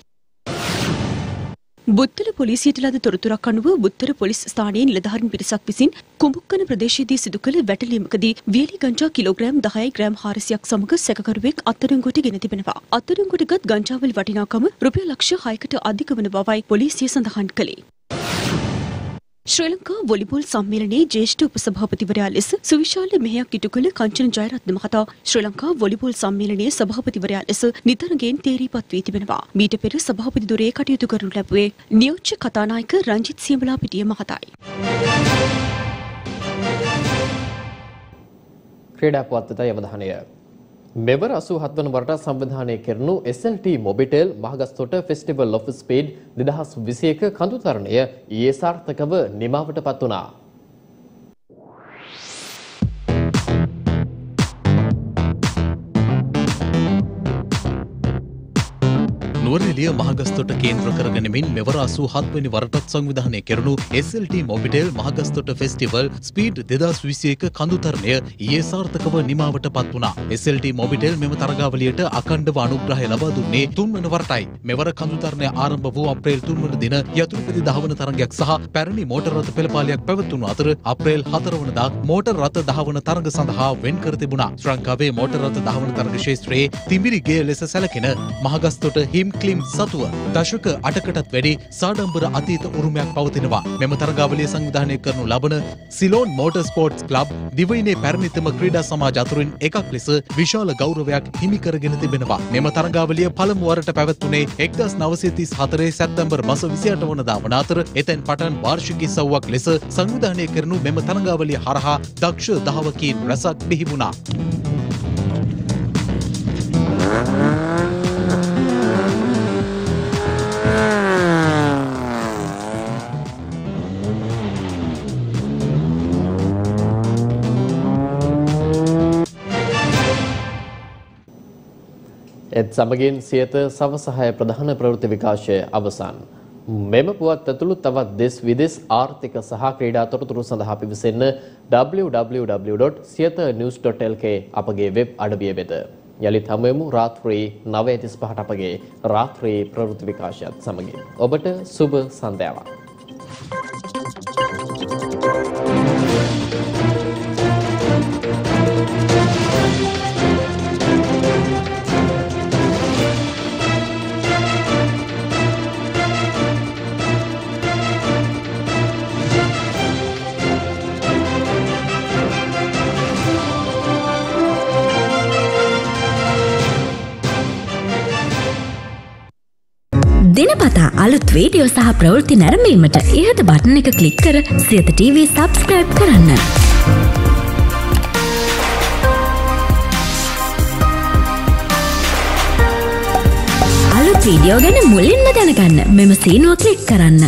बुत्तल पोलिसियट लद तोरतुरक अनुव बुत्तर पोलिस स्थानये निलधारीन पिरिसक विसिन කුඹුක්කන ප්‍රදේශයේදී සිදු කළ වැටලීමකදී වියලි ගංජා කිලෝග්‍රෑම් දහයයි ග්‍රෑම් හාරසියක් සමග සැකකරුවෙක් අත්අඩංගුවට ගෙන තිබෙනවා. අත්අඩංගුවටගත් ගංජාවල වටිනාකම රුපියල් ලක්ෂ හයකට අධික වන බවයි පොලිසිය සඳහන් කළේ. श्रीलंका वॉलीबॉल सम्मेलने ज्येष्ठ उपसभापतिवरया लेस सुविशाल मेहयक इटु कළ कंचन जयरत्न महता श्रीलंका वॉलीबॉल सम्मेलने सभापतिवरया लेस निधनගෙන් තේරීපත් වී තිබෙනවා. මීට පෙර සභාපති ධුරයේ කටයුතු කරනු ලැබුවේ නියෝජ්‍ය කතානායක රංජිත් සියඹලා පිටිය මහතායි. ක්‍රීඩා පුවත්ට අවධානය. මෙවර අසූහත් වන වරට සංවිධානය කෙරෙනු S L T Mobitel Mahagastota festival of speed දෙදහස් විසිඑක කඳුතරණය ඊයේ සාර්ථකව නිමාවටපත් වුණා. नुवरेलिया महागस्तोट केंद्र करगनिमिन मेवर අසූහත් වෙනි වරටත් සංවිධානය කෙරුණු S L T Mobitel Mahagastota festival speed දෙදහස් විසිඑක කඳු තරණය ඊයේ සාර්ථකව නිමාවටපත් වුණා. S L T Mobitel මෙම තරගාවලියට අඛණ්ඩව අනුග්‍රහය ලබා දුන්නේ තුන්වන වරටයි. මෙවර කඳු තරණය ආරම්භ වූ අප්‍රේල් තුන්වන දින යතුරුපැදි දහවන තරගයක් සහ පැරණි මෝටර රථ පෙළපාලියක් පැවැත්වුණු අතර අප්‍රේල් හතර වනදා මෝටර රථ දහවන තරග සඳහා වෙන් කර තිබුණා. ශ්‍රී ලංකාවේ මෝටර රථ දහවන තරග ශාස්ත්‍රයේ තිමිරිගේ ලෙස සැලකෙන මහගස්තොට හිම් क्लिम सत्व दशक अटकटत वेडी साडंबर अतीत उरुमयक पवतिनवा मेम तरगावलिय संविधानय करनु लबन सिलोन मोटर स्पोर्ट्स क्लब दिवईने परनितम क्रीडा समाज अतुरिन एकक लेस विशाल गौरवයක් හිමි කරගෙන තිබෙනවා. මෙම තරගාවලිය පළමු වරට පැවැත්ුනේ එක්දහස් නවසිය තිස්හතරේ සැප්තැම්බර් මාස විසිඅට වනදා වන අතර එතෙන් පටන් වාර්ෂික ඉසව්වක් ලෙස සංවිධානය කරනු මෙම තරගාවලිය හරහා දක්ෂ දහවකීන් රසක් බිහි වුණා. එත් සමගින් සියත සවසහය ප්‍රධාන ප්‍රවෘත්ති විකාශය අවසන්. මෙම පුවත් ඇතුළු තවත් දෙස් විදෙස් ආර්ථික සහ ක්‍රීඩා තොරතුරු සඳහා පිවිසෙන්න w w w dot siyata news dot l k අපගේ වෙබ් අඩවිය වෙත. යලිත් හමුවෙමු රාත්‍රී නවය තිස්පහට අපගේ රාත්‍රී ප්‍රවෘත්ති විකාශයත් සමගින්. ඔබට සුබ සන්ධ්‍යාවක්. दिनपता अलुत वीडियो सह प्रवृत्ति नरंबीमट इहत बटन එක क्लिक कर සියත ටීවී सब्सक्राइब කරන්න. अलुत वीडियो ගැන මුලින්ම දැනගන්න මෙම සීනුව ක්ලික් කරන්න.